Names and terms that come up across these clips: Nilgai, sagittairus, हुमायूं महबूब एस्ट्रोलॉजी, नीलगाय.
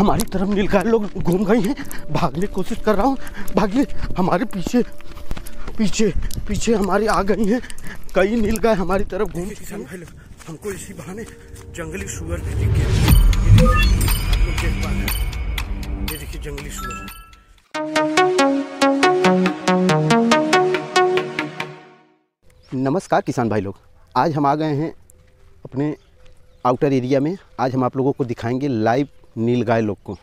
हमारी तरफ नीलगाय लोग घूम गई हैं। भागने की कोशिश कर रहा हूँ, भागिए। हमारे पीछे पीछे पीछे हमारे आ गई हैं कई नीलगाय हमारी तरफ घूम गई। हमको इसी बहाने जंगली सूअर भी दिख गया। ये देखिए जंगली सूअर। नमस्कार किसान भाई लोग, आज हम आ गए हैं अपने आउटर एरिया में। आज हम आप लोगों को दिखाएंगे लाइव नीलगाय लोग को।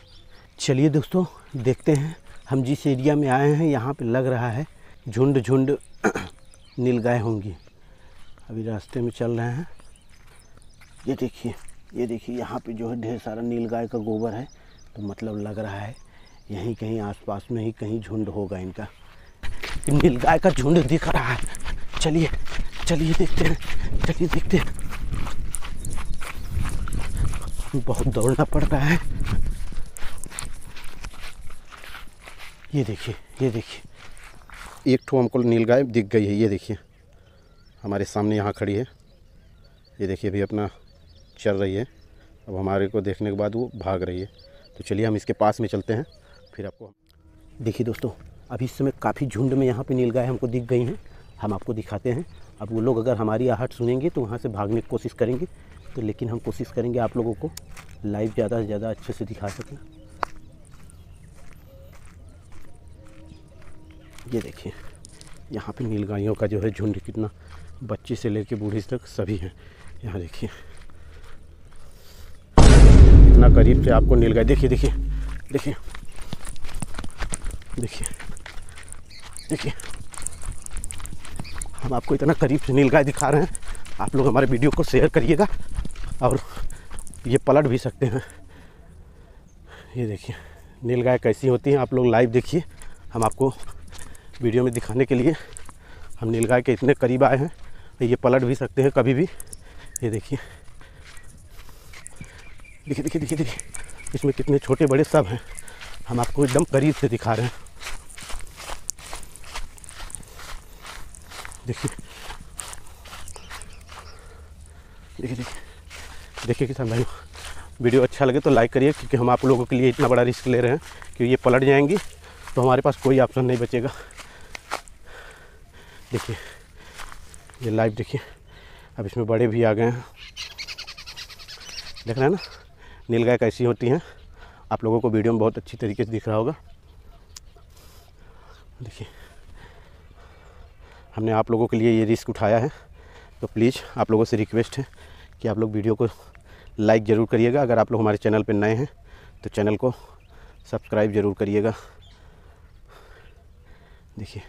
चलिए दोस्तों देखते हैं। हम जिस एरिया में आए हैं यहाँ पे लग रहा है झुंड झुंड नीलगाय होंगी। अभी रास्ते में चल रहे हैं। ये देखिए, ये देखिए यहाँ पे जो है ढेर सारा नीलगाय का गोबर है, तो मतलब लग रहा है यहीं कहीं आसपास में ही कहीं झुंड होगा इनका। नीलगाय का झुंड दिख रहा है। चलिए चलिए देखते हैं, चलिए देखते हैं। बहुत दौड़ना पड़ता है। ये देखिए, ये देखिए एक ठो हमको नीलगाय दिख गई है। ये देखिए हमारे सामने यहाँ खड़ी है। ये देखिए अभी अपना चल रही है। अब हमारे को देखने के बाद वो भाग रही है। तो चलिए हम इसके पास में चलते हैं, फिर आपको। देखिए दोस्तों अभी इस समय काफ़ी झुंड में यहाँ पे नीलगाय हमको दिख गई हैं। हम आपको दिखाते हैं। अब वो लोग अगर हमारी आहट सुनेंगे तो वहाँ से भागने की कोशिश करेंगे, तो लेकिन हम कोशिश करेंगे आप लोगों को लाइव ज़्यादा से ज़्यादा अच्छे से दिखा सकें। ये देखिए यहाँ पे नीलगायों का जो है झुंड कितना, बच्चे से लेके बूढ़े तक सभी हैं। यहाँ देखिए कितना करीब से आपको नीलगाय। देखिए देखिए देखिए देखिए देखिए हम आपको इतना करीब से नीलगाय दिखा रहे हैं। आप लोग हमारे वीडियो को शेयर करिएगा, और ये पलट भी सकते हैं। ये देखिए नीलगाय कैसी होती है आप लोग लाइव देखिए। हम आपको वीडियो में दिखाने के लिए हम नीलगाय के इतने करीब आए हैं। ये पलट भी सकते हैं कभी भी। ये देखिए देखिए देखिए देखिए देखिए इसमें कितने छोटे बड़े सब हैं। हम आपको एकदम करीब से दिखा रहे हैं। देखिए देखिए देखिए देखिए किसान भाई, वीडियो अच्छा लगे तो लाइक करिए, क्योंकि हम आप लोगों के लिए इतना बड़ा रिस्क ले रहे हैं कि ये पलट जाएंगी तो हमारे पास कोई ऑप्शन नहीं बचेगा। देखिए ये लाइव देखिए। अब इसमें बड़े भी आ गए हैं। देख रहे हैं ना नीलगाय कैसी होती हैं। आप लोगों को वीडियो में बहुत अच्छी तरीके से दिख रहा होगा। देखिए हमने आप लोगों के लिए ये रिस्क उठाया है, तो प्लीज़ आप लोगों से रिक्वेस्ट है कि आप लोग वीडियो को लाइक ज़रूर करिएगा। अगर आप लोग हमारे चैनल पर नए हैं तो चैनल को सब्सक्राइब ज़रूर करिएगा। देखिए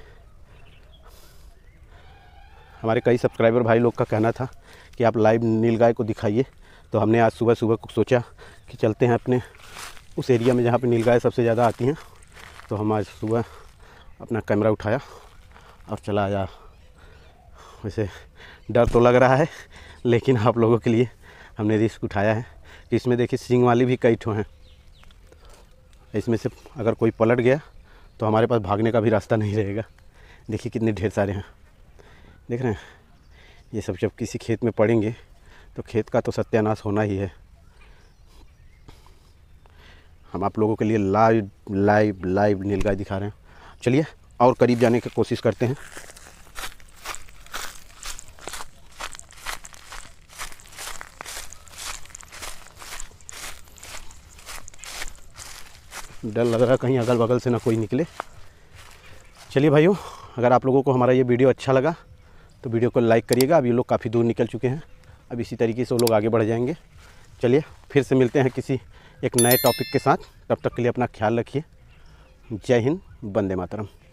हमारे कई सब्सक्राइबर भाई लोग का कहना था कि आप लाइव नीलगाय को दिखाइए, तो हमने आज सुबह सुबह को सोचा कि चलते हैं अपने उस एरिया में जहाँ पर नीलगाय सबसे ज़्यादा आती हैं। तो हम आज सुबह अपना कैमरा उठाया और चला आया। वैसे डर तो लग रहा है, लेकिन आप लोगों के लिए हमने रिस्क उठाया है। इसमें देखिए सींग वाली भी कई ठो हैं। इसमें से अगर कोई पलट गया तो हमारे पास भागने का भी रास्ता नहीं रहेगा। देखिए कितने ढेर सारे हैं, देख रहे हैं। ये सब जब किसी खेत में पड़ेंगे तो खेत का तो सत्यानाश होना ही है। हम आप लोगों के लिए लाइव लाइव लाइव नीलगाय दिखा रहे हैं। चलिए और करीब जाने की कोशिश करते हैं। डर लग रहा है कहीं अगल बगल से ना कोई निकले। चलिए भाइयों, अगर आप लोगों को हमारा ये वीडियो अच्छा लगा तो वीडियो को लाइक करिएगा। अब ये लोग काफ़ी दूर निकल चुके हैं, अब इसी तरीके से वो लोग आगे बढ़ जाएंगे। चलिए फिर से मिलते हैं किसी एक नए टॉपिक के साथ। तब तक के लिए अपना ख्याल रखिए। जय हिंद, वंदे मातरम।